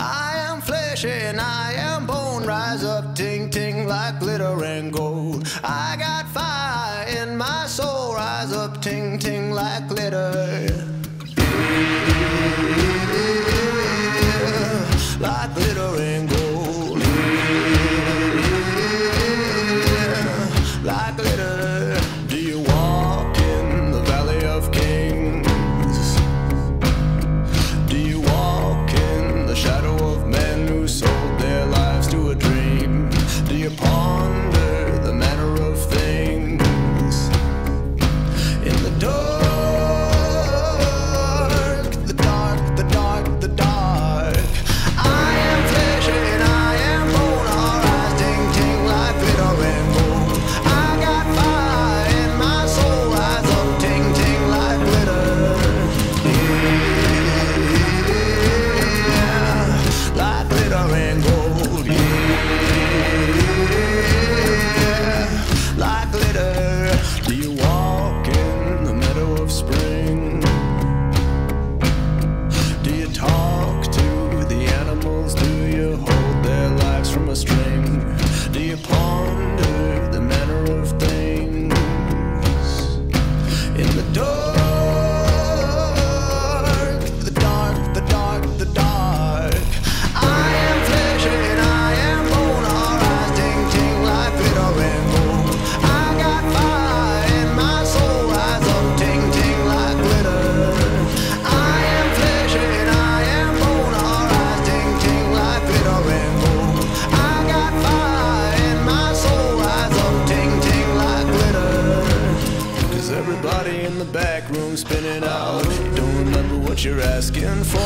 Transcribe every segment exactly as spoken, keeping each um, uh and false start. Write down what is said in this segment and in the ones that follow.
I am flesh and I am bone. Rise up, ting ting like glitter and gold. I got fire in my soul. Rise up, ting ting like glitter. Like glitter and gold. Like glitter. Do you walk in the valley of kings? Do you walk in the shadow of men who sold their lives to a dream? Do you ponder the manner of things? In the dark, the dark, the dark, the dark. Everybody in the back room spinning out, don't remember what you're asking for.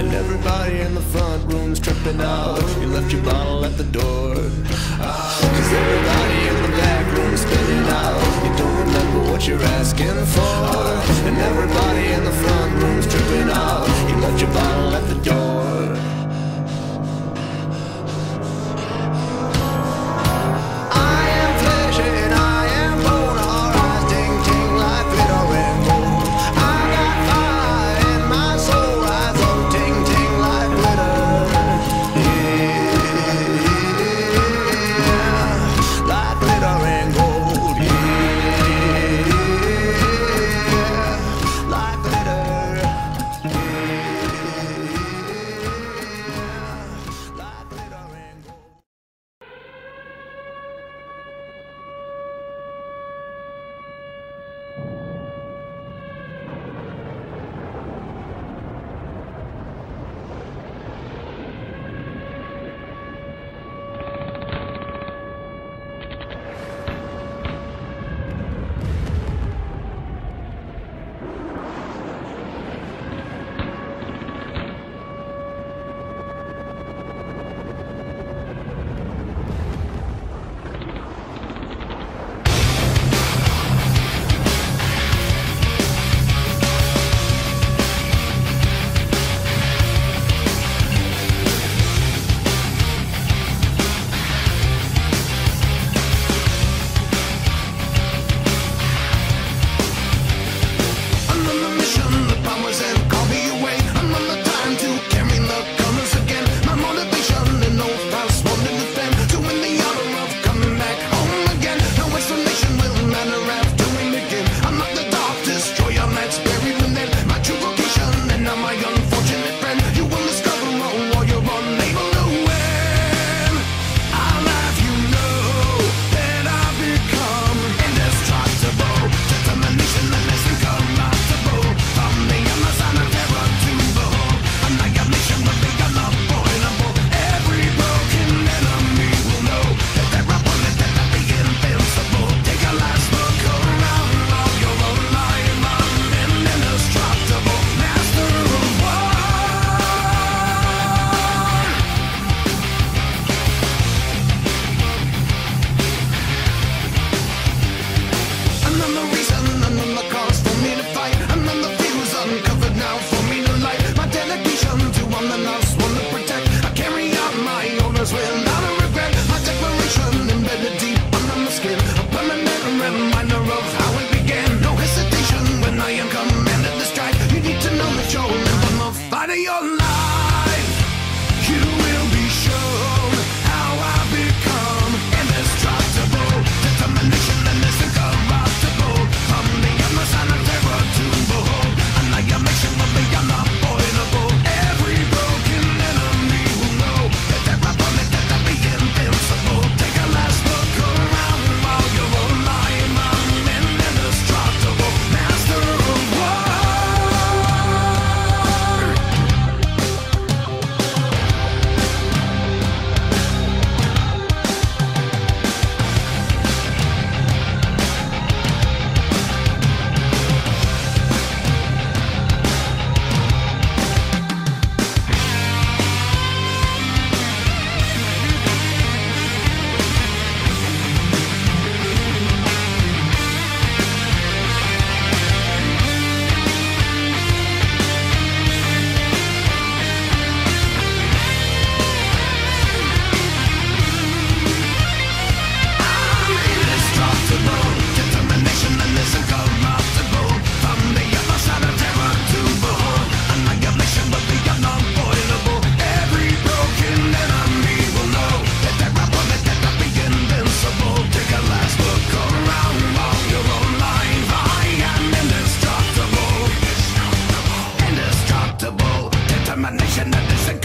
And everybody in the front room's tripping out, you left your bottle at the door. Cause everybody in the back room's spinning out, you don't remember what you're asking for. And everybody in the front room's tripping out, you left your bottle at the door. Yeah.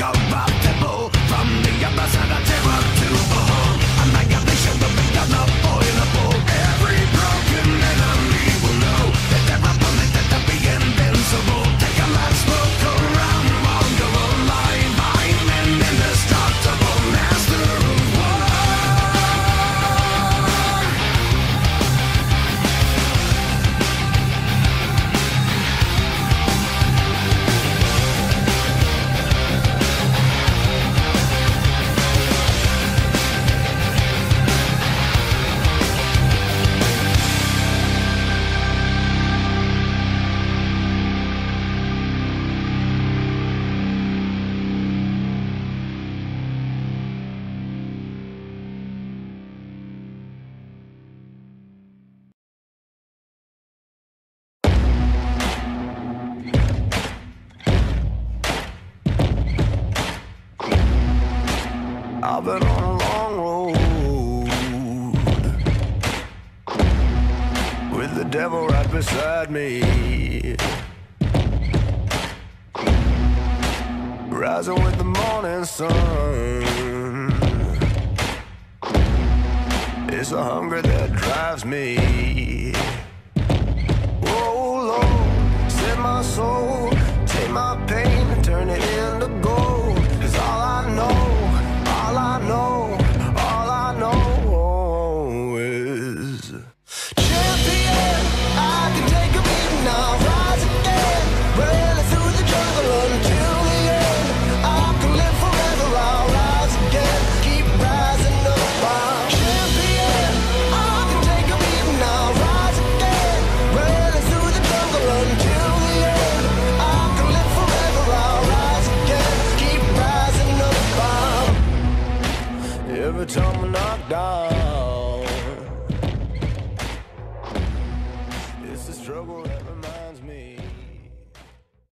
incompatible. From the opposite of the world to behold, and my condition will be unavoidable. Every broken enemy will know that they're unpolited to be invincible. Take a last look around, wander alive. I'm an indestructible master of war. I've been on a long road with the devil right beside me, rising with the morning sun. It's the hunger that drives me. Oh Lord, send my soul, take my pain and turn it into gold. 'Cause all I know, all I know, all I know is champion. I can take a beating, I'll rise again, railing through the jungle until the end. I can live forever, I'll rise again, keep rising up. I'm champion. I can take a beating, I'll rise again, railing through the jungle until the end. I can live forever, I'll rise again, keep rising up. I'm Every time I knock down,